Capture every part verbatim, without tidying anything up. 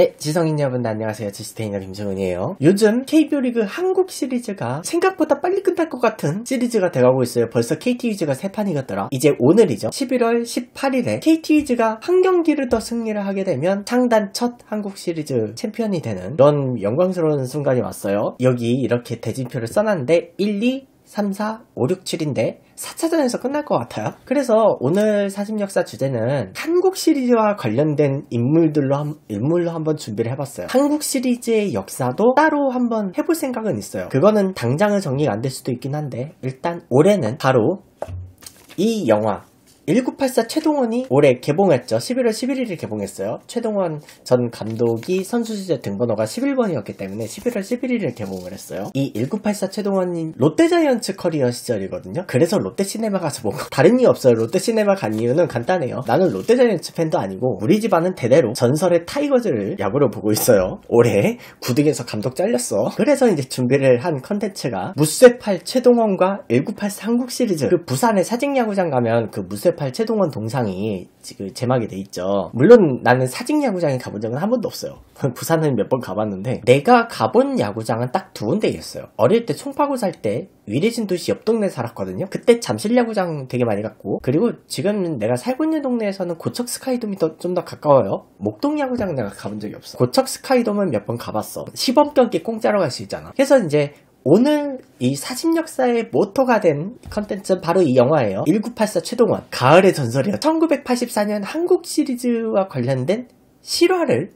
네, 지성인 여러분 안녕하세요. 지스테이너 김성근이에요. 요즘 케이비오 리그 한국 시리즈가 생각보다 빨리 끝날 것 같은 시리즈가 돼가고 있어요. 벌써 케이티 위즈가 세 판 이겼더라. 이제 오늘이죠. 십일월 십팔일에 케이티 위즈가 한 경기를 더 승리를 하게 되면 창단 첫 한국 시리즈 챔피언이 되는 이런 영광스러운 순간이 왔어요. 여기 이렇게 대진표를 써놨는데 일, 이, 삼, 사, 오, 육, 칠인데 사 차전에서 끝날 것 같아요. 그래서 오늘 사십역사 주제는 한국 시리즈와 관련된 인물들로 한, 인물로 한번 준비를 해봤어요. 한국 시리즈의 역사도 따로 한번 해볼 생각은 있어요. 그거는 당장은 정리가 안 될 수도 있긴 한데 일단 올해는 바로 이 영화 천구백팔십사 최동원이 올해 개봉했죠. 십일월 십일일에 개봉했어요. 최동원 전 감독이 선수 시절 등번호가 십일 번이었기 때문에 십일월 십일일에 개봉을 했어요. 이 천구백팔십사 최동원이 롯데자이언츠 커리어 시절이거든요. 그래서 롯데시네마 가서 본 거 다른 이유 없어요. 롯데시네마 간 이유는 간단해요. 나는 롯데자이언츠 팬도 아니고 우리 집안은 대대로 전설의 타이거즈를 야구로 보고 있어요. 올해 구등에서 감독 잘렸어. 그래서 이제 준비를 한 컨텐츠가 무쇠팔 최동원과 천구백팔십사 한국 시리즈. 그 부산의 사직야구장 가면 그 무쇠 최동원 동상이 지금 제막이 돼 있죠. 물론 나는 사직 야구장에 가본 적은 한 번도 없어요. 부산은 몇 번 가봤는데 내가 가본 야구장은 딱 두 군데였어요. 어릴 때 송파구 살 때 위례진 도시 옆 동네 살았거든요. 그때 잠실야구장 되게 많이 갔고, 그리고 지금 내가 살고 있는 동네에서는 고척 스카이돔이 좀 더 가까워요. 목동 야구장 내가 가본 적이 없어. 고척 스카이돔은 몇 번 가봤어. 시범 경기 공짜로 갈 수 있잖아. 그래서 이제 오늘 이 사십역사의 모토가 된 컨텐츠는 바로 이 영화예요. 천구백팔십사 최동원 가을의 전설이요. 천구백팔십사 년 한국 시리즈와 관련된 실화를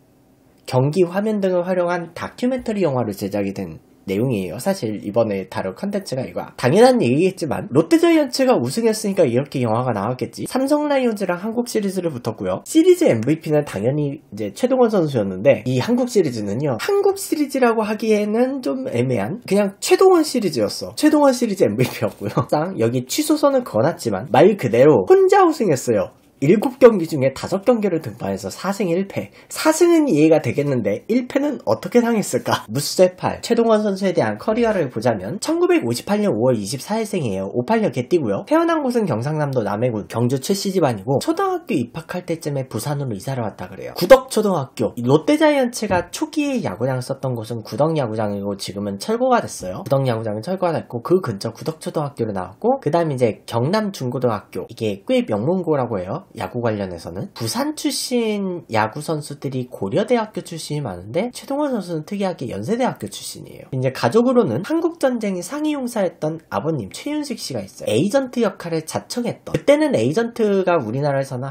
경기 화면 등을 활용한 다큐멘터리 영화로 제작이 된 내용이에요. 사실 이번에 다룰 컨텐츠가 이거 당연한 얘기겠지만 롯데자이언츠가 우승했으니까 이렇게 영화가 나왔겠지. 삼성라이온즈랑 한국 시리즈를 붙었고요. 시리즈 엠브이피는 당연히 이제 최동원 선수였는데 이 한국 시리즈는요, 한국 시리즈라고 하기에는 좀 애매한 그냥 최동원 시리즈였어. 최동원 시리즈 엠브이피였고요. 여기 취소선은 그어놨지만 말 그대로 혼자 우승했어요. 일곱 경기 중에 다섯 경기를 등판해서 사 승 일 패. 사 승은 이해가 되겠는데 일 패는 어떻게 당했을까? 무쇠팔 최동원 선수에 대한 커리어를 보자면 천구백오십팔 년 오월 이십사일생이에요. 오십팔 년 개띠고요. 태어난 곳은 경상남도 남해군 경주 출시 집안이고 초등학교 입학할 때쯤에 부산으로 이사를 왔다 그래요. 구덕초등학교. 롯데자이언츠가 초기에 야구장 썼던 곳은 구덕야구장이고 지금은 철거가 됐어요. 구덕야구장은 철거가 됐고 그 근처 구덕초등학교로 나왔고 그 다음 이제 경남중고등학교. 이게 꽤 명문고라고 해요. 야구 관련해서는 부산 출신 야구 선수들이 고려대학교 출신이 많은데 최동원 선수는 특이하게 연세대학교 출신이에요. 이제 가족으로는 한국전쟁이 상이용사였던 아버님 최윤식 씨가 있어요. 에이전트 역할을 자청했던, 그때는 에이전트가 우리나라에서는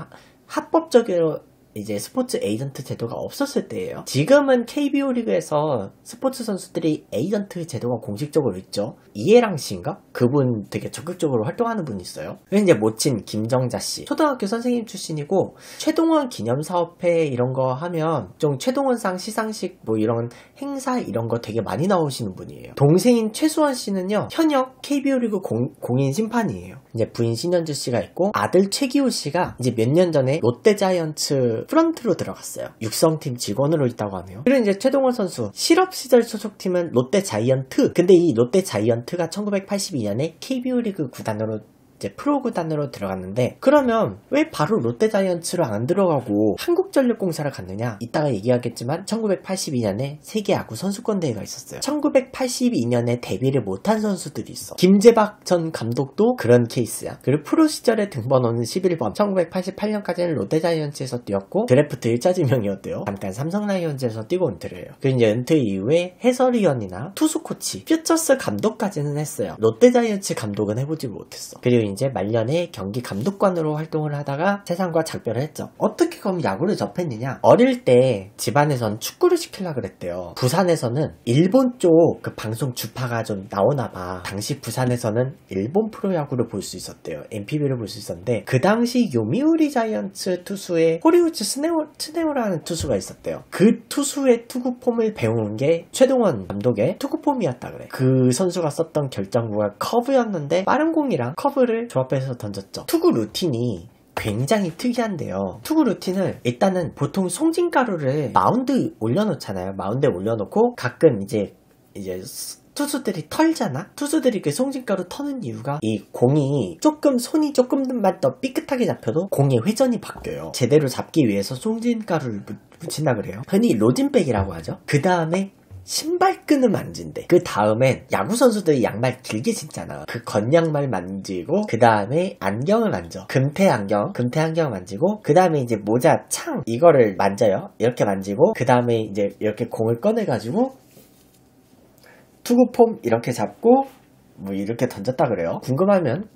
합법적으로 이제 스포츠 에이전트 제도가 없었을 때예요. 지금은 케이비오 리그에서 스포츠 선수들이 에이전트 제도가 공식적으로 있죠. 이해랑 씨인가? 그분 되게 적극적으로 활동하는 분이 있어요. 그리고 이제 모친 김정자 씨. 초등학교 선생님 출신이고 최동원 기념사업회 이런 거 하면 좀 최동원상 시상식 뭐 이런 행사 이런 거 되게 많이 나오시는 분이에요. 동생인 최수원 씨는요, 현역 케이비오 리그 공, 공인 심판이에요. 이제 부인 신현주 씨가 있고 아들 최기호 씨가 이제 몇 년 전에 롯데자이언츠 프런트로 들어갔어요. 육성팀 직원으로 있다고 하네요. 그리고 이제 최동원 선수 실업 시절 소속팀은 롯데자이언트. 근데 이 롯데자이언트가 천구백팔십이 년에 케이비오 리그 구단으로 이제 프로 구단으로 들어갔는데 그러면 왜 바로 롯데자이언츠로 안 들어가고 한국전력공사를 갔느냐? 이따가 얘기하겠지만 천구백팔십이 년에 세계야구 선수권대회가 있었어요. 천구백팔십이 년에 데뷔를 못한 선수들이 있어. 김재박 전 감독도 그런 케이스야. 그리고 프로 시절의 등번호는 십일 번. 천구백팔십팔 년까지는 롯데자이언츠에서 뛰었고 드래프트 일 차 지명이었대요. 잠깐 삼성라이온즈에서 뛰고 은퇴를 해요. 그리고 이제 은퇴 이후에 해설위원이나 투수코치, 퓨처스 감독까지는 했어요. 롯데자이언츠 감독은 해보지 못했어. 그리고 이제 말년에 경기 감독관으로 활동을 하다가 세상과 작별을 했죠. 어떻게 그럼 야구를 접했느냐? 어릴 때 집안에선 축구를 시키려고 그랬대요. 부산에서는 일본 쪽 그 방송 주파가 좀 나오나봐. 당시 부산에서는 일본 프로야구를 볼 수 있었대요. 엠피비를 볼 수 있었는데 그 당시 요미우리자이언츠 투수의 호리우츠 스네오, 스네오라는 투수가 있었대요. 그 투수의 투구폼을 배운 게 최동원 감독의 투구폼이었다 그래. 그 선수가 썼던 결정구가 커브였는데 빠른 공이랑 커브를 조합해서 던졌죠. 투구 루틴이 굉장히 특이한데요. 투구 루틴을 일단은 보통 송진가루를 마운드에 올려놓잖아요. 마운드에 올려놓고 가끔 이제 이제 투수들이 털잖아? 투수들이 그 송진가루 터는 이유가 이 공이 조금 손이 조금만 더 삐끗하게 잡혀도 공의 회전이 바뀌어요. 제대로 잡기 위해서 송진가루를 묻힌다 그래요. 흔히 로진백이라고 하죠. 그 다음에 신발끈을 만진대. 그 다음엔 야구선수들이 양말 길게 신잖아. 그 겉양말 만지고, 그 다음에 안경을 만져. 금태 안경, 금태 안경 만지고, 그 다음에 이제 모자 창, 이거를 만져요. 이렇게 만지고, 그 다음에 이제 이렇게 공을 꺼내가지고, 투구폼 이렇게 잡고, 뭐 이렇게 던졌다 그래요. 궁금하면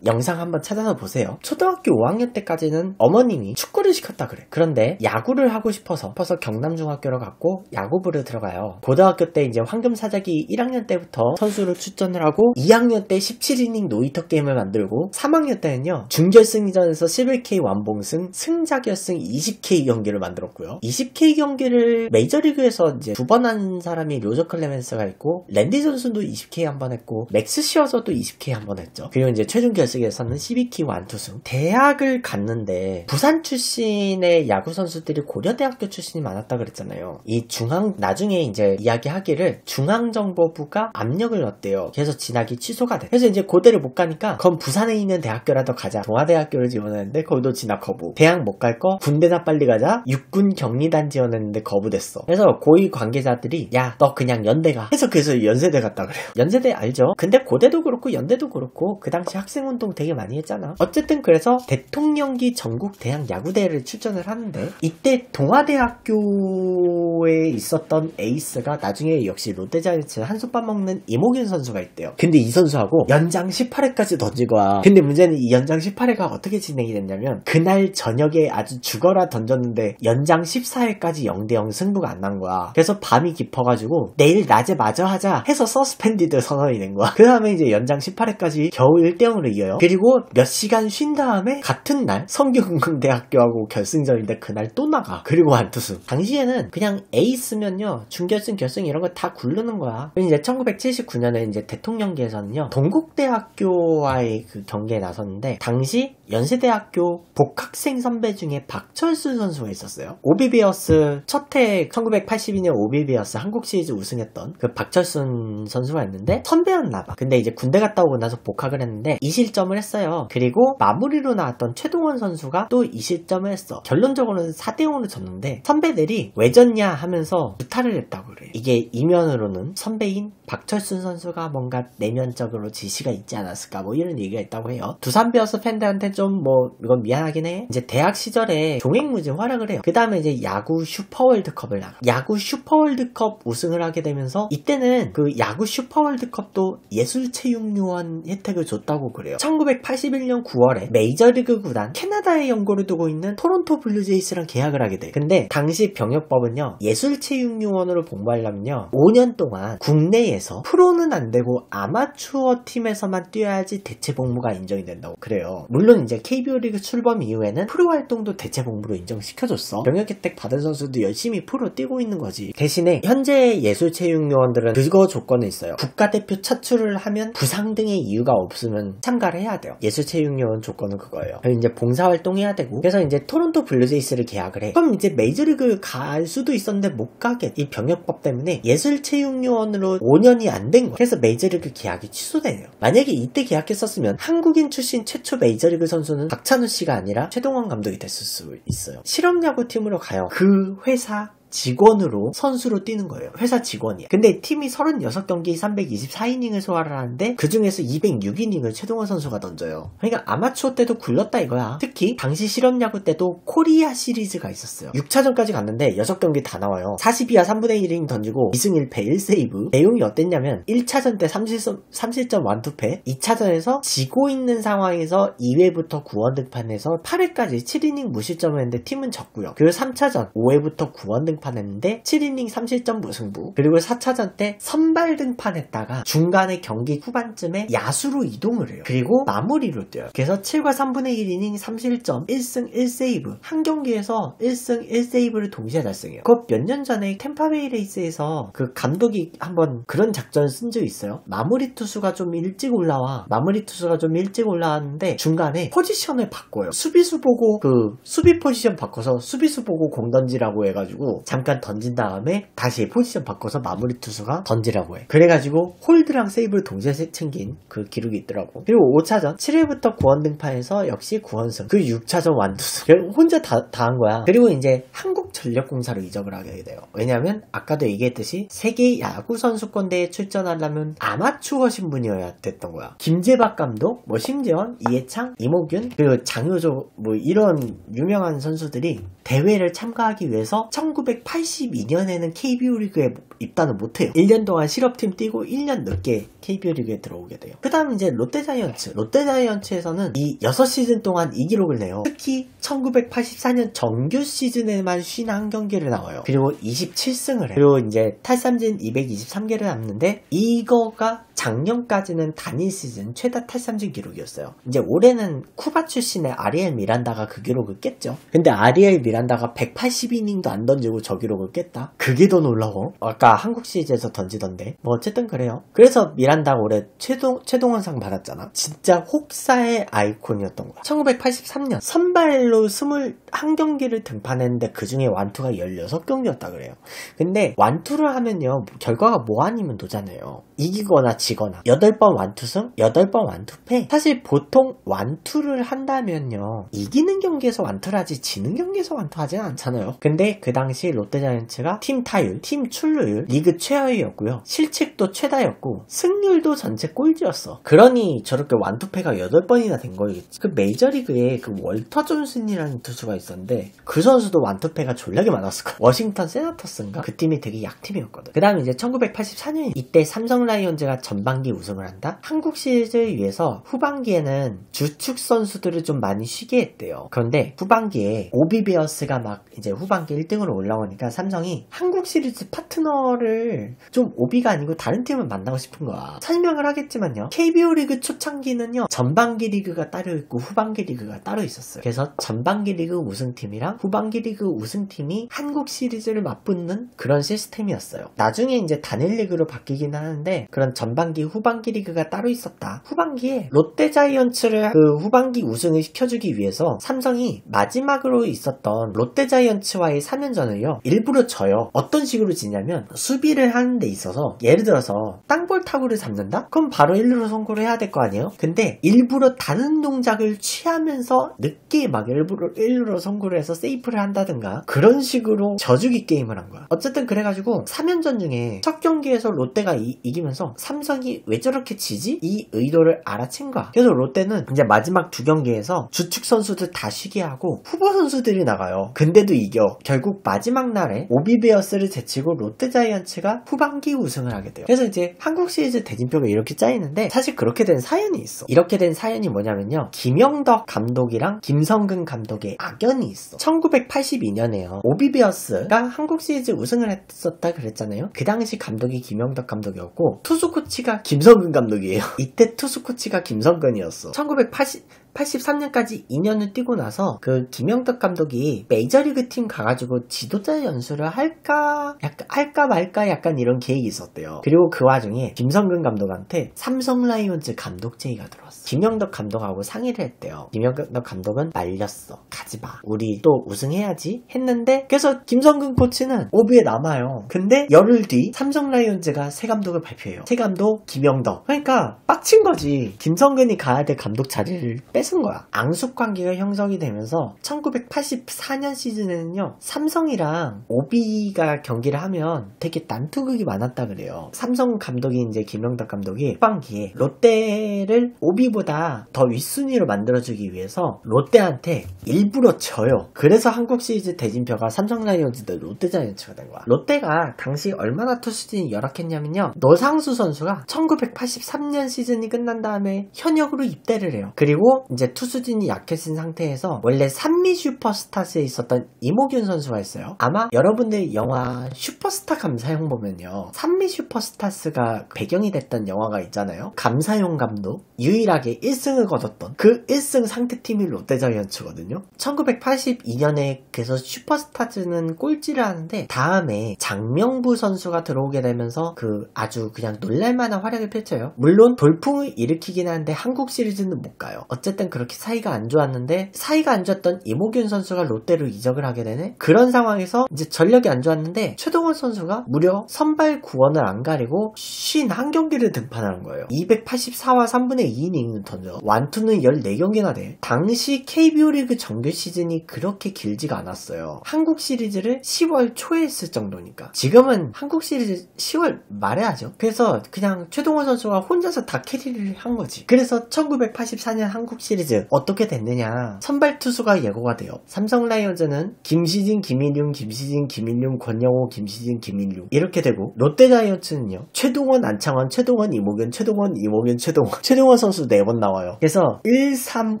영상 한번 찾아서 보세요. 초등학교 오 학년 때까지는 어머님이 축구를 시켰다 그래. 그런데 야구를 하고 싶어서 퍼서 경남중학교로 갔고 야구부를 들어가요. 고등학교 때 이제 황금사자기 일 학년 때부터 선수를 출전을 하고 이 학년 때 십칠 이닝 노이터 게임을 만들고 삼 학년 때는요 준결승전에서 십일 케이 완봉승, 승자결승 이십 케이 경기를 만들었고요. 이십 케이 경기를 메이저리그에서 이제 두 번 한 사람이 로저 클레멘스가 있고 랜디 존슨도 이십 케이 한번 했고 맥스 시어서도 이십 케이 한번 했죠. 그리고 이제 최종결승 에서는 십이 키 완투승. 대학을 갔는데 부산 출신의 야구 선수들이 고려대학교 출신이 많았다 그랬잖아요. 이 중앙 나중에 이제 이야기하기를 중앙정보부가 압력을 넣었대요. 그래서 진학이 취소가 돼. 그래서 이제 고대를 못 가니까 그럼 부산에 있는 대학교라도 가자. 동아대학교를 지원했는데 거기도 진학 거부. 대학 못 갈 거 군대나 빨리 가자. 육군 격리단 지원했는데 거부됐어. 그래서 고위 관계자들이 야 너 그냥 연대 가. 그래서 그래서 연세대 갔다 그래요. 연세대 알죠? 근데 고대도 그렇고 연대도 그렇고 그 당시 학생은 운동 되게 많이 했잖아. 어쨌든 그래서 대통령기 전국 대학 야구대회를 출전을 하는데 이때 동아대학교에 있었던 에이스가 나중에 역시 롯데자이언츠 한솥밥 먹는 이모균 선수가 있대요. 근데 이 선수하고 연장 십팔 회까지 던지고 와. 근데 문제는 이 연장 십팔 회가 어떻게 진행이 됐냐면 그날 저녁에 아주 죽어라 던졌는데 연장 십사 회까지 영 대 영 승부가 안 난 거야. 그래서 밤이 깊어가지고 내일 낮에 마저 하자 해서 서스펜디드 선언이 된 거야. 그 다음에 이제 연장 십팔 회까지 겨우 일 대 영으로 이겨요. 그리고 몇 시간 쉰 다음에 같은 날 성균관대학교하고 결승전인데 그날 또 나가. 그리고 완투승. 당시에는 그냥 에이스면요 준결승 결승 이런 거 다 굴르는 거야. 이제 천구백칠십구 년에 이제 대통령기에서는요 동국대학교와의 그 경기에 나섰는데 당시 연세대학교 복학생 선배 중에 박철순 선수가 있었어요. 오비비어스 첫해 천구백팔십이 년 오비비어스 한국시리즈 우승했던 그 박철순 선수가 있는데 선배였나봐. 근데 이제 군대 갔다 오고 나서 복학을 했는데 이 실점을 했어요. 그리고 마무리로 나왔던 최동원 선수가 또 이 실점을 했어. 결론적으로는 사 대 영으로 졌는데 선배들이 왜 졌냐 하면서 부탈을 했다고 그래요. 이게 이면으로는 선배인 박철순 선수가 뭔가 내면적으로 지시가 있지 않았을까 뭐 이런 얘기가 있다고 해요. 두산베어스 팬들한테 좀 뭐 이건 미안하긴 해. 이제 대학 시절에 종횡무진 활약을 해요. 그 다음에 이제 야구 슈퍼월드컵을 나가. 야구 슈퍼월드컵 우승을 하게 되면서 이때는 그 야구 슈퍼월드컵도 예술체육요원 혜택을 줬다고 그래요. 천구백팔십일 년 구월에 메이저리그 구단 캐나다에 연고를 두고 있는 토론토 블루제이스랑 계약을 하게 돼. 근데 당시 병역법은요 예술체육요원으로 복무하려면요 오 년 동안 국내에서 프로는 안 되고 아마추어 팀에서만 뛰어야지 대체 복무가 인정이 된다고 그래요. 물론 이제 케이비오 리그 출범 이후에는 프로 활동도 대체 복무로 인정시켜줬어. 병역 혜택 받은 선수도 열심히 프로 뛰고 있는 거지. 대신에 현재 예술체육요원들은 그거 조건이 있어요. 국가대표 차출을 하면 부상 등의 이유가 없으면 참가를 해야 돼요. 예술체육요원 조건은 그거예요. 이제 봉사활동 해야 되고 그래서 이제 토론토 블루제이스를 계약을 해. 그럼 이제 메이저리그 갈 수도 있었는데 못 가게. 이 병역법 때문에 예술체육요원으로 오 년이 안 된 거야. 그래서 메이저리그 계약이 취소되네요. 만약에 이때 계약했었으면 한국인 출신 최초 메이저리그 선수는 박찬우 씨가 아니라 최동원 감독이 됐을 수 있어요. 실업야구팀으로 가요. 그 회사 직원으로 선수로 뛰는 거예요. 회사 직원이야. 근데 팀이 삼십육 경기 삼백이십사 이닝을 소화를 하는데 그 중에서 이백육 이닝을 최동원 선수가 던져요. 그러니까 아마추어 때도 굴렀다 이거야. 특히 당시 실업야구 때도 코리아 시리즈가 있었어요. 육 차전까지 갔는데 여섯 경기 다 나와요. 사십이와 삼분의 일 이닝 던지고 이 승 일 패 일 세이브. 내용이 어땠냐면 일 차전 때 삼 실점 일 투패, 이 차전에서 지고 있는 상황에서 이 회부터 구 원 등판해서 팔 회까지 칠 이닝 무실점을 했는데 팀은 졌고요. 그리고 삼 차전 오 회부터 구 원 등판 했는데 칠 이닝 삼 실점 무승부. 그리고 사 차전 때 선발 등판했다가 중간에 경기 후반쯤에 야수로 이동을 해요. 그리고 마무리로 뛰어요. 그래서 칠과 삼분의 일 이닝 삼 실점 일 승 일 세이브. 한 경기에서 일 승 일 세이브를 동시에 달성해요. 그거 몇 년 전에 템파베이 레이스에서 그 감독이 한번 그런 작전을 쓴 적이 있어요. 마무리 투수가 좀 일찍 올라와. 마무리 투수가 좀 일찍 올라왔는데 중간에 포지션을 바꿔요. 수비수 보고 그 수비 포지션 바꿔서 수비수 보고 공 던지라고 해가지고 잠깐 던진 다음에 다시 포지션 바꿔서 마무리 투수가 던지라고 해. 그래가지고 홀드랑 세이브를 동시에 챙긴 그 기록이 있더라고. 그리고 오 차전 칠 회부터 구원 등판해서 역시 구원승. 그 육 차전 완투승 혼자 다, 다 한 거야. 그리고 이제 한국전력공사로 이적을 하게 돼요. 왜냐면 아까도 얘기했듯이 세계 야구선수권대회에 출전하려면 아마추어 신분이어야 됐던 거야. 김재박 감독, 뭐 심재원, 이해창, 이모균, 그리고 장효조 뭐 이런 유명한 선수들이 대회를 참가하기 위해서 천구백팔십이 년에는 케이비오 리그에 입단을 못해요. 일 년 동안 실업팀 뛰고 일 년 늦게 케이비오 리그에 들어오게 돼요. 그 다음 이제 롯데자이언츠 롯데자이언츠에서는 이 여섯 시즌 동안 이 기록을 내요. 특히 천구백팔십사 년 정규 시즌에만 오십일 경기를 나와요. 그리고 이십칠 승을 해요. 그리고 이제 탈삼진 이백이십삼 개를 남는데 이거가 작년까지는 단일 시즌 최다 탈삼진 기록이었어요. 이제 올해는 쿠바 출신의 아리엘 미란다가 그 기록을 깼죠. 근데 아리엘 미란다가 백팔십 이닝도 안 던지고 저 기록을 깼다? 그게 더 놀라워. 아까 한국 시리즈에서 던지던데. 뭐 어쨌든 그래요. 그래서 미란다가 올해 최동, 최동원상 받았잖아. 진짜 혹사의 아이콘이었던 거야. 천구백팔십삼 년 선발로 이십일 경기를 등판했는데 그 중에 완투가 십육 경기였다 그래요. 근데 완투를 하면요. 결과가 뭐 아니면 노잖아요. 이기거나 지거나. 여덟 번 완투승, 여덟 번 완투패. 사실 보통 완투를 한다면요 이기는 경기에서 완투를 하지 지는 경기에서 완투하진 않잖아요. 근데 그 당시 롯데자이언츠가 팀 타율, 팀 출루율 리그 최하위였고요, 실책도 최다였고 승률도 전체 꼴찌였어. 그러니 저렇게 완투패가 여덟 번이나 된 거겠지. 그 메이저리그에 그 월터 존슨이라는 투수가 있었는데 그 선수도 완투패가 졸라게 많았을 거야. 워싱턴 세나터스인가? 그 팀이 되게 약팀이었거든. 그 다음에 이제 천구백팔십사 년 이때 삼성 라이온즈가 전반기 우승을 한다? 한국 시리즈를 위해서 후반기에는 주축 선수들을 좀 많이 쉬게 했대요. 그런데 후반기에 오비베어스가 막 이제 후반기 일 등으로 올라오니까 삼성이 한국 시리즈 파트너를 좀 오비가 아니고 다른 팀을 만나고 싶은 거야. 설명을 하겠지만요. 케이비오 리그 초창기는요. 전반기 리그가 따로 있고 후반기 리그가 따로 있었어요. 그래서 전반기 리그 우승팀이랑 후반기 리그 우승팀이 한국 시리즈를 맞붙는 그런 시스템이었어요. 나중에 이제 단일 리그로 바뀌긴 하는데 그런 전반기 후반기 리그가 따로 있었다. 후반기에 롯데자이언츠를 그 후반기 우승을 시켜주기 위해서 삼성이 마지막으로 있었던 롯데자이언츠와의 삼 연전을요 일부러 져요. 어떤 식으로 지냐면 수비를 하는 데 있어서 예를 들어서 땅볼 타구를 잡는다? 그럼 바로 일루로 선고를 해야 될 거 아니에요? 근데 일부러 다른 동작을 취하면서 늦게 막 일부러 일루로 선고를 해서 세이프를 한다든가 그런 식으로 져주기 게임을 한 거야. 어쨌든 그래가지고 삼 연전 중에 첫 경기에서 롯데가 이, 이기면서 삼성이 왜 저렇게 지지? 이 의도를 알아챈 거야. 그래서 롯데는 이제 마지막 두 경기에서 주축 선수들 다 쉬게 하고 후보 선수들이 나가요. 근데도 이겨. 결국 마지막 날에 오비베어스를 제치고 롯데자이언츠가 후반기 우승을 하게 돼요. 그래서 이제 한국 시리즈 대진표가 이렇게 짜이는데 사실 그렇게 된 사연이 있어. 이렇게 된 사연이 뭐냐면요. 김영덕 감독이랑 김성근 감독의 악연이 있어. 천구백팔십이 년에요. 오비베어스가 한국 시리즈 우승을 했었다 그랬잖아요. 그 당시 감독이 김영덕 감독이었고 투수 코치가 김성근 감독이에요. 이때 투수 코치가 김성근이었어. 천구백팔십삼 년까지 이 년을 뛰고 나서 그 김영덕 감독이 메이저리그 팀 가가지고 지도자 연수를 할까 약간 할까 말까 약간 이런 계획이 있었대요. 그리고 그 와중에 김성근 감독한테 삼성 라이온즈 감독 제의가 들어왔어. 김영덕 감독하고 상의를 했대요. 김영덕 감독은 말렸어. 가지마. 우리 또 우승해야지 했는데 그래서 김성근 코치는 오비에 남아요. 근데 열흘 뒤 삼성 라이온즈가 새 감독을 발표해요. 새 감독 김영덕. 그러니까 빡친 거지. 김성근이 가야 될 감독 자리를 뺏 쓴 거야. 앙숙 관계가 형성이 되면서 천구백팔십사 년 시즌에는요 삼성이랑 오비가 경기를 하면 되게 난투극이 많았다 그래요. 삼성 감독이 이제 김영덕 감독이 후반기에 롯데를 오비보다 더 윗순위로 만들어주기 위해서 롯데한테 일부러 져요. 그래서 한국 시리즈 대진표가 삼성 라이온즈 대 롯데자이언츠가 된 거야. 롯데가 당시 얼마나 투수진이 열악했냐면요 노상수 선수가 천구백팔십삼 년 시즌이 끝난 다음에 현역으로 입대를 해요. 그리고 이제 투수진이 약해진 상태에서 원래 산미 슈퍼스타즈에 있었던 이모균 선수가 있어요. 아마 여러분들 영화 슈퍼스타 감사용 보면요 산미 슈퍼스타즈가 배경이 됐던 영화가 있잖아요. 감사용 감독 유일하게 일 승을 거뒀던 그 일 승 상대팀이 롯데자이언츠거든요. 천구백팔십이 년에 그래서 슈퍼스타즈는 꼴찌를 하는데 다음에 장명부 선수가 들어오게 되면서 그 아주 그냥 놀랄만한 활약을 펼쳐요. 물론 돌풍을 일으키긴 하는데 한국 시리즈는 못 가요. 어쨌든 어쨌든 그렇게 사이가 안 좋았는데 사이가 안 좋았던 이모균 선수가 롯데로 이적을 하게 되는 그런 상황에서 이제 전력이 안 좋았는데 최동원 선수가 무려 선발 구원을 안 가리고 오십일 경기를 등판하는 거예요. 이백팔십사와 삼분의 이 이닝을 던져 완투는 십사 경기나 돼. 당시 케이비오 리그 정규 시즌이 그렇게 길지가 않았어요. 한국 시리즈를 시월 초에 했을 정도니까. 지금은 한국 시리즈 시월 말에 하죠. 그래서 그냥 최동원 선수가 혼자서 다 캐리를 한 거지. 그래서 천구백팔십사년 한국 시리즈 어떻게 됐느냐, 선발 투수가 예고가 돼요. 삼성 라이온즈는 김시진, 김일융, 김시진, 김일융, 권영호, 김시진, 김일융 이렇게 되고, 롯데자이언츠는요 최동원, 안창원, 최동원, 이모균, 최동원, 이모균, 최동원 최동원 선수 네 번 나와요. 그래서 일, 삼,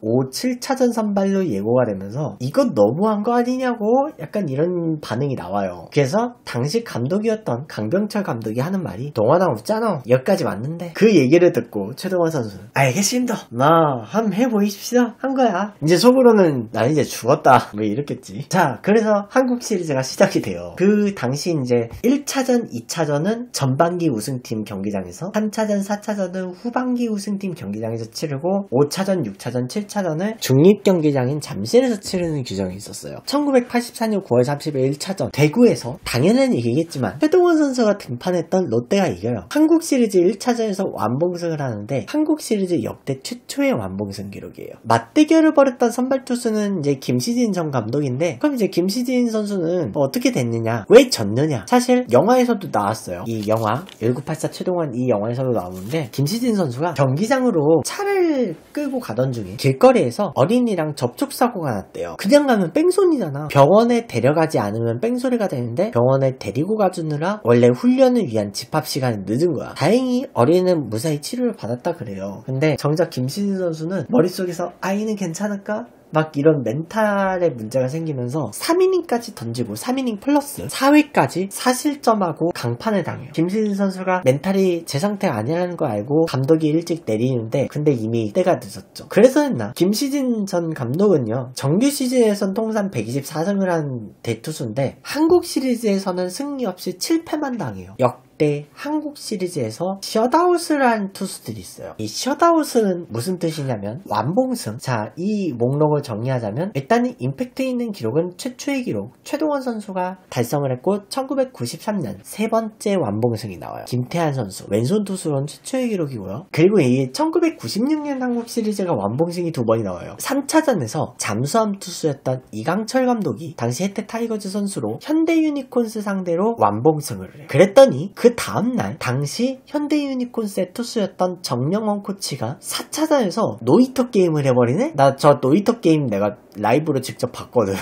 오, 칠차전 선발로 예고가 되면서 이건 너무한 거 아니냐고 약간 이런 반응이 나와요. 그래서 당시 감독이었던 강병철 감독이 하는 말이, 동원아 웃잖아, 여기까지 왔는데. 그 얘기를 듣고 최동원 선수는 알겠습니다, 나 한번 해보십시다 한 거야. 이제 속으로는 난 이제 죽었다 뭐 이랬겠지. 자, 그래서 한국 시리즈가 시작이 돼요. 그 당시 이제 일차전 이차전은 전반기 우승팀 경기장에서, 삼차전 사차전은 후반기 우승팀 경기장에서 치르고, 오차전 육차전 칠차전을 중립 경기장인 잠실에서 치르는 규정이 있었어요. 천구백팔십사년 구월 삼십일 일차전 대구에서 당연한 얘기겠지만 최동원 선수가 등판했던 롯데가 이겨요. 한국 시리즈 일차전에서 완봉승을 하는데 한국 시리즈 역대 최초의 완봉승 기록이에요. 맞대결을 벌였던 선발 투수는 이제 김시진 전 감독인데, 그럼 이제 김시진 선수는 어떻게 됐느냐, 왜 졌느냐. 사실 영화에서도 나왔어요. 이 영화 천구백팔십사 최동원 이 영화에서도 나오는데, 김시진 선수가 경기장으로 차를 끌고 가던 중에 길거리에서 어린이랑 접촉사고가 났대요. 그냥 가면 뺑소니잖아. 병원에 데려가지 않으면 뺑소니가 되는데 병원에 데리고 가주느라 원래 훈련을 위한 집합시간이 늦은 거야. 다행히 어린이는 무사히 치료를 받았다 그래요. 근데 정작 김시진 선수는 머릿속에서 아이는 괜찮을까? 막 이런 멘탈에 문제가 생기면서 삼 이닝까지 던지고 삼 이닝 플러스 사 회까지 사 실점하고 강판을 당해요. 김시진 선수가 멘탈이 제 상태가 아니라는 걸 알고 감독이 일찍 내리는데, 근데 이미 때가 늦었죠. 그래서 했나? 김시진 전 감독은요 정규 시즌에선 통산 백이십사 승을 한 대투수인데 한국 시리즈에서는 승리 없이 칠 패만 당해요. 역 한국 시리즈에서 셧아웃을 한 투수들이 있어요. 이 셧아웃은 무슨 뜻이냐면 완봉승. 자, 이 목록을 정리하자면 일단은 임팩트 있는 기록은 최초의 기록 최동원 선수가 달성을 했고, 천구백구십삼년 세 번째 완봉승이 나와요. 김태한 선수 왼손 투수로는 최초의 기록이고요. 그리고 이 천구백구십육년 한국 시리즈가 완봉승이 두 번이 나와요. 삼차전에서 잠수함 투수였던 이강철 감독이 당시 해태 타이거즈 선수로 현대 유니콘스 상대로 완봉승을 해요. 그랬더니 그 다음날 당시 현대 유니콘스의 투수였던 정영원 코치가 사차전에서 노이터 게임을 해버리네? 나 저 노이터 게임 내가 라이브로 직접 봤거든.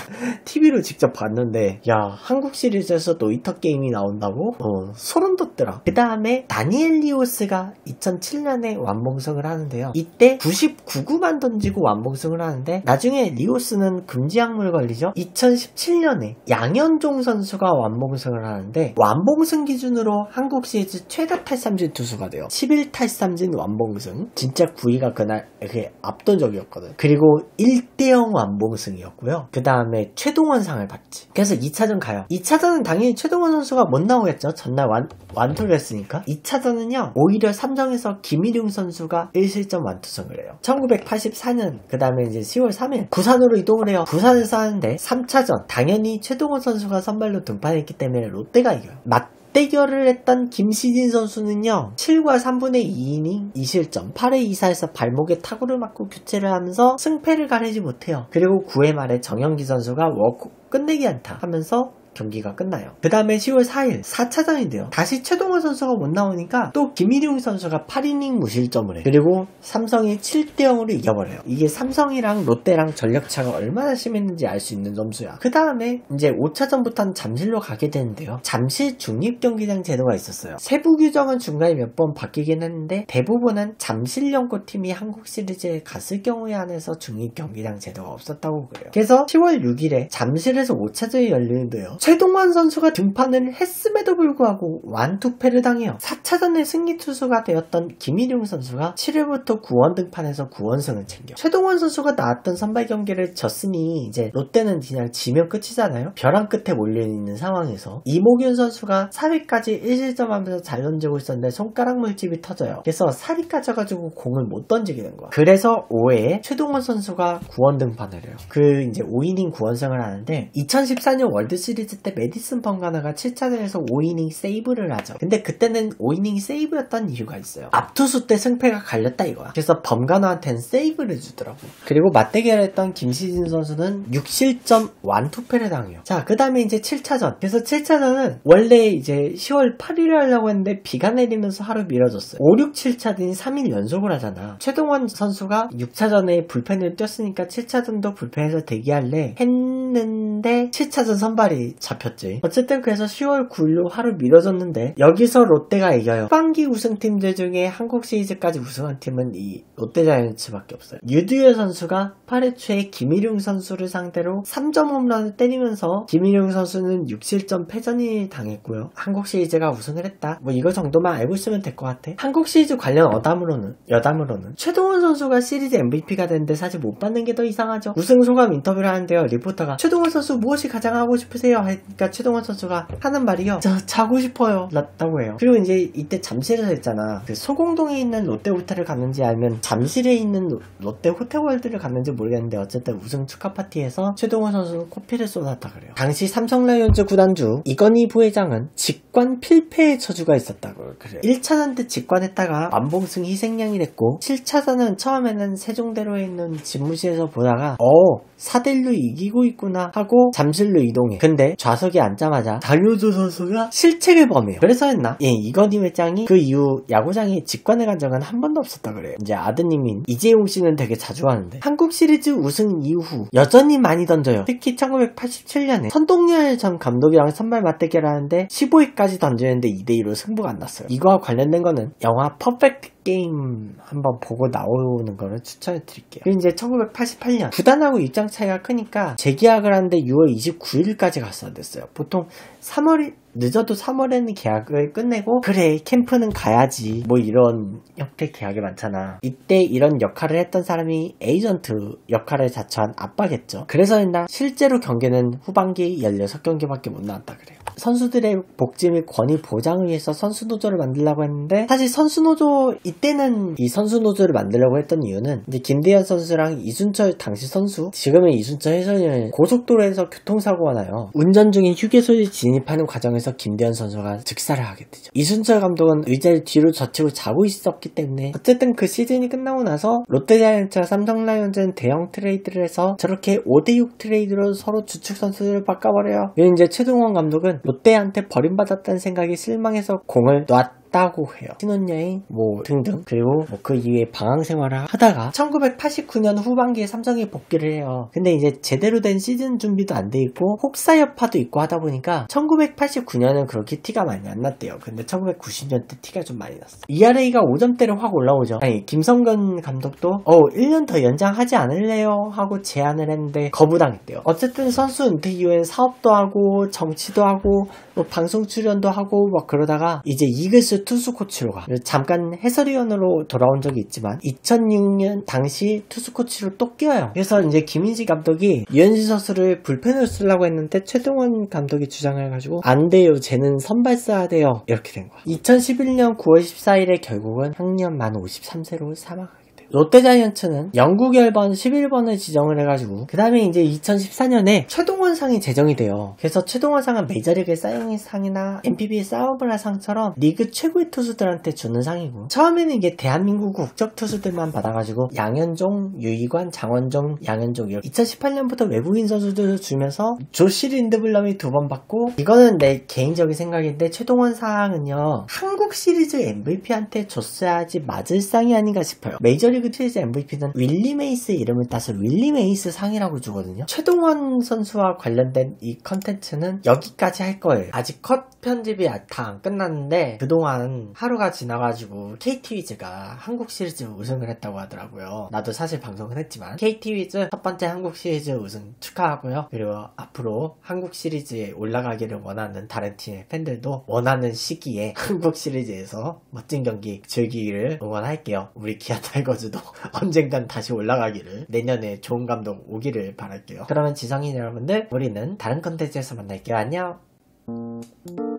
티비로 직접 봤는데, 야, 한국 시리즈에서 노이터 게임이 나온다고? 어, 소름 돋더라. 그 다음에 다니엘 리오스가 이천칠년에 완봉승을 하는데요, 이때 구십구 구만 던지고 완봉승을 하는데 나중에 리오스는 금지약물 걸리죠. 이천십칠년에 양현종 선수가 완봉승을 하는데 완봉승 기준으로 한국 시리즈 최다 탈삼진 투수가 돼요. 십일 탈삼진 완봉승. 진짜 구위가 그날 그게 압도적이었거든. 그리고 일 대 영 완봉승이었고요. 그 다음에 최동원 상을 받지. 그래서 이차전 가요. 이차전은 당연히 최동원 선수가 못 나오겠죠. 전날 완, 완투를 했으니까. 이차전은요 오히려 삼성에서 김일융 선수가 일 실점 완투승을 해요. 천구백팔십사년 그 다음에 이제 시월 삼일 부산으로 이동을 해요. 부산에서 하는데 삼차전 당연히 최동원 선수가 선발로 등판했기 때문에 롯데가 이겨요. 맞 대결을 했던 김시진 선수는요 칠과 삼분의 이 이닝 이 실점 팔 회 이 사에서 발목에 타구를 맞고 교체를 하면서 승패를 가리지 못해요. 그리고 구 회 말에 정영기 선수가 워크 끝내기 안타 하면서 경기가 끝나요. 그 다음에 시월 사일 사차전인데요 다시 최동원 선수가 못 나오니까 또 김일융 선수가 팔 이닝 무실점을 해요. 그리고 삼성이 칠 대 영으로 이겨버려요. 이게 삼성이랑 롯데랑 전력차가 얼마나 심했는지 알 수 있는 점수야. 그 다음에 이제 오차전부터는 잠실로 가게 되는데요, 잠실 중립경기장 제도가 있었어요. 세부 규정은 중간에 몇 번 바뀌긴 했는데 대부분은 잠실 연고팀이 한국 시리즈에 갔을 경우에 한해서 중립경기장 제도가 없었다고 그래요. 그래서 시월 육일에 잠실에서 오차전이 열리는데요, 최동원 선수가 등판을 했음에도 불구하고 완투패를 당해요. 사 차전의 승리 투수가 되었던 김일융 선수가 칠 회부터 구 원 등판해서 구 원승을 챙겨. 최동원 선수가 나왔던 선발 경기를 졌으니 이제 롯데는 그냥 지면 끝이잖아요. 벼랑 끝에 몰려있는 상황에서 이모균 선수가 사 회까지 일 실점 하면서 잘 던지고 있었는데 손가락 물집이 터져요. 그래서 살이 까져가지고 공을 못 던지게 된 거야. 그래서 오 회에 최동원 선수가 구 원 등판을 해요. 그 이제 오 이닝 구 원승을 하는데 이천십사 년 월드시리즈 때 메디슨 번가나가 칠 차전에서 오 이닝 세이브를 하죠. 근데 그때는 오 이닝 세이브였던 이유가 있어요. 앞투수 때 승패가 갈렸다 이거야. 그래서 범가나한테는 세이브를 주더라고. 그리고 맞대결을 했던 김시진 선수는 육 실점 완투패를 당해요. 자, 그 다음에 이제 칠 차전. 그래서 칠 차전은 원래 이제 시월 팔일에 하려고 했는데 비가 내리면서 하루 미뤄졌어요. 오, 육, 칠 차전이 삼 일 연속을 하잖아. 최동원 선수가 육 차전에 불펜을 뛰었으니까 칠 차전도 불펜에서 대기할래 했는데 칠 차전 선발이 잡혔지. 어쨌든 그래서 시월 구일로 하루 미뤄졌는데 여기서 롯데가 이겨요. 후반기 우승팀들 중에 한국 시리즈까지 우승한 팀은 이 롯데자이언츠밖에 없어요. 유두열 선수가 팔 회 초에 김일융 선수를 상대로 삼 점 홈런을 때리면서 김일융 선수는 육 실점 패전이 당했고요. 한국 시리즈가 우승을 했다. 뭐 이거 정도만 알고 있으면 될 것 같아. 한국 시리즈 관련 어담으로는 여담으로는 최동원 선수가 시리즈 엠브이피가 됐는데 사실 못 받는 게 더 이상하죠. 우승 소감 인터뷰를 하는데요. 리포터가 "최동원 선수 무엇이 가장 하고 싶으세요?" 하니까 최동원 선수가 하는 말이요. "저 자고 싶어요." 라고 해요. 그리고 이제 이때 잠실에서 했잖아. 그 소공동에 있는 롯데 호텔을 갔는지 아니면 잠실에 있는 롯데 호텔월드를 갔는지 모르겠는데 어쨌든 우승 축하 파티에서 최동원 선수는 코피를 쏟았다 그래요. 당시 삼성 라이온즈 구단주 이건희 부회장은 직관 필패의 저주가 있었다고 그래요. 일 차전 때 직관했다가 만봉승 희생양이 됐고 칠 차전은 처음에는 세종대로에 있는 집무실에서 보다가 어 사 대 일로 이기고 있구나 하고 잠실로 이동해. 근데 좌석에 앉자마자 장현종 선수가 실책을 범해요. 그래서 했나? 예, 이건희 회장이 그 이후 야구장에 직관을 간 적은 한 번도 없었다 그래요. 이제 아드님인 이재용 씨는 되게 자주 하는데 한국 시리즈 우승 이후 여전히 많이 던져요. 특히 천구백팔십칠 년에 선동열 전 감독이랑 선발 맞대결하는데 십오 회까지 던지는데 이 대 이로 승부가 안 났어요. 이거와 관련된 거는 영화 퍼펙트 게임 한번 보고 나오는 거를 추천해 드릴게요. 그리고 이제 천구백팔십팔 년 구단하고 입장 차이가 크니까 재계약을 하는데 유월 이십구일까지 갔어야 됐어요. 보통 삼월이 늦어도 삼월에는 계약을 끝내고 그래 캠프는 가야지 뭐 이런 형태 계약이 많잖아. 이때 이런 역할을 했던 사람이 에이전트 역할을 자처한 아빠겠죠. 그래서 했나 실제로 경기는 후반기 십육 경기밖에 못 나왔다 그래요. 선수들의 복지 및 권위 보장을 위해서 선수노조를 만들려고 했는데 사실 선수노조 이때는 이 선수노조를 만들려고 했던 이유는 이제 김대현 선수랑 이순철 당시 선수 지금의 이순철 해설위원이 고속도로에서 교통사고가 나요. 운전 중인 휴게소에 진입하는 과정에서 김대현 선수가 즉사를 하게 되죠. 이순철 감독은 의자를 뒤로 젖히고 자고 있었기 때문에 어쨌든 그 시즌이 끝나고 나서 롯데자이언츠와 삼성라이온즈는 대형 트레이드를 해서 저렇게 오 대 육 트레이드로 서로 주축 선수들을 바꿔버려요. 그리고 이제 최동원 감독은 롯데한테 버림받았다는 생각이 실망해서 공을 놨다 다고 해요. 신혼여행 뭐 등등. 그리고 뭐 그 이후에 방황 생활을 하다가 천구백팔십구 년 후반기에 삼성에 복귀를 해요. 근데 이제 제대로 된 시즌 준비도 안 돼 있고 혹사 여파도 있고 하다 보니까 천구백팔십구 년은 그렇게 티가 많이 안 났대요. 근데 천구백구십 년대 티가 좀 많이 났어. 이알에이가 오 점대로 확 올라오죠. 아니 김성근 감독도 어 일 년 더 연장하지 않을래요 하고 제안을 했는데 거부당했대요. 어쨌든 선수 은퇴 이후엔 사업도 하고 정치도 하고 뭐 방송 출연도 하고 막 그러다가 이제 이글스 투수 코치로 가. 잠깐 해설위원으로 돌아온 적이 있지만 이천육 년 당시 투수 코치로 또 끼어요. 그래서 이제 김인식 감독이 유현진 선수를 불펜으로 쓰려고 했는데 최동원 감독이 주장을 해가지고 안 돼요. 쟤는 선발 써야 돼요. 이렇게 된 거야. 이천십일 년 구월 십사일에 결국은 학년 만 오십삼 세로 사망합니다. 롯데자이언츠는 영구 결번 십일 번을 지정을 해가지고 그 다음에 이제 이천십사 년에 최동원 상이 제정이 돼요. 그래서 최동원 상은 메이저리그 사이영의 상이나 엠브이피 사우브라 상처럼 리그 최고의 투수들한테 주는 상이고 처음에는 이게 대한민국 국적 투수들만 받아가지고 양현종, 유희관, 장원종, 양현종 이렇게 이천십팔 년부터 외국인 선수들도 주면서 조시 린드블럼이 두 번 받고 이거는 내 개인적인 생각인데 최동원 상은요 한국 시리즈 엠브이피한테 줬어야지 맞을 상이 아닌가 싶어요. 메이저리그 십일 구 투에서 엠브이피는 윌리 메이스 이름을 따서 윌리 메이스 상이라고 주거든요. 최동원 선수와 관련된 이 컨텐츠는 여기까지 할 거예요. 아직 컷 편집이 다 안 끝났는데 그동안 하루가 지나가지고 케이티 위즈가 한국 시리즈 우승을 했다고 하더라고요. 나도 사실 방송은 했지만 케이티 위즈 첫 번째 한국 시리즈 우승 축하하고요. 그리고 앞으로 한국 시리즈에 올라가기를 원하는 다른 팀의 팬들도 원하는 시기에 한국 시리즈에서 멋진 경기 즐기기를 응원할게요. 우리 기아 타이거즈도 언젠간 다시 올라가기를, 내년에 좋은 감독 오기를 바랄게요. 그러면 지성인 여러분들, 우리는 다른 컨텐츠에서 만날게요. 안녕.